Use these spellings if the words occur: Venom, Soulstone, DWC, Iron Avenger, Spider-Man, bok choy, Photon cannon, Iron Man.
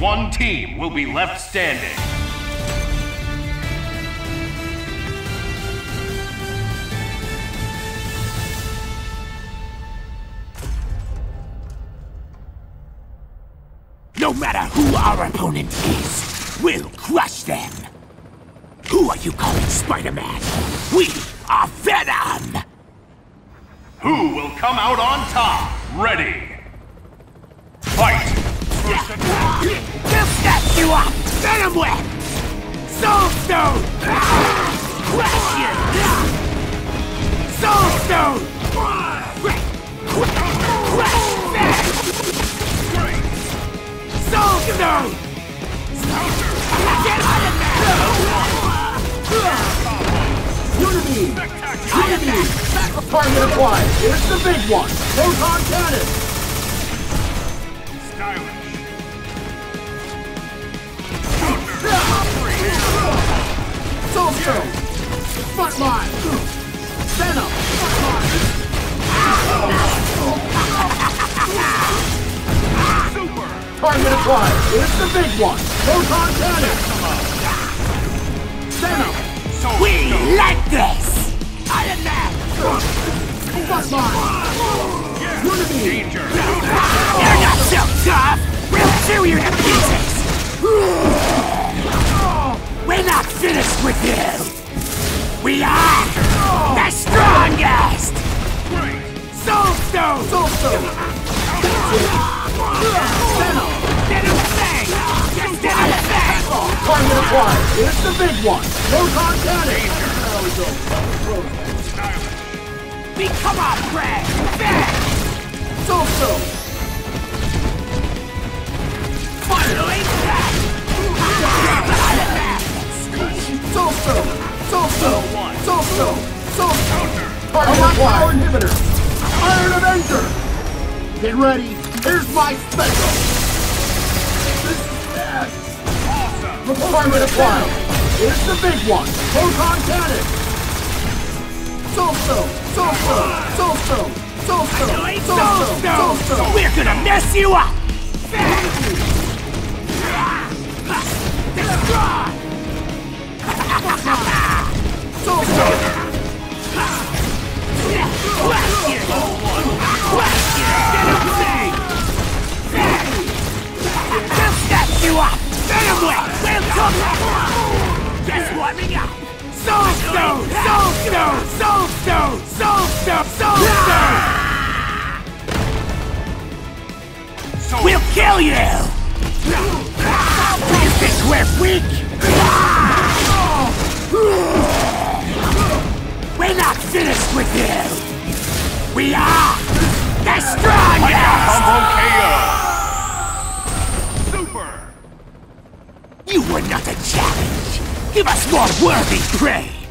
one team will be left standing. No matter who our opponent is, we'll crush them. Who are you calling Spider-Man? We are Venom! Who will come out on top? Ready! Fight! They'll snap you up! Venom web! Soulstone! Crush you! Soulstone! Crush them! Soulstone! Get Iron Man! Unity! Partner acquired! Here's the big one! Photon cannon! Stylish. Soulstone! Frontline! Venom! Super! Target acquired! Here's the big one! Photon cannon! Venom! We like this! Iron Man! Frontline! Danger! You're not so tough! We'll chew you to pieces! We're not finished with you! We are the strongest! Soulstone! Soulstone! Venom! Venom thing! Just Venom thing! Target acquired! Here's the big one! Photon cannon! Become our prey! Venom! Soulstone! Finally! Soulstone! Soulstone! Soulstone! Soulstone! Power inhibitor! Iron Avenger! Get ready! Here's my special! This is bad! Awesome! Requirement acquired! Here's the big one! Photon cannon! Soulstone! Soulstone! Soulstone! Soulstone! Soulstone! Soulstone! We're gonna mess you up! Destroy! Soulstone! Crush you! Crush you! Venom thing! We'll snap you up! Venom way! We'll talk about it! Just warming up! Soulstone! Soulstone! Soulstone! Soulstone! Soulstone! We'll kill you! You think we're weak? We're not finished with you! We are the strongest! Super! You were not a challenge! Give us more worthy prey!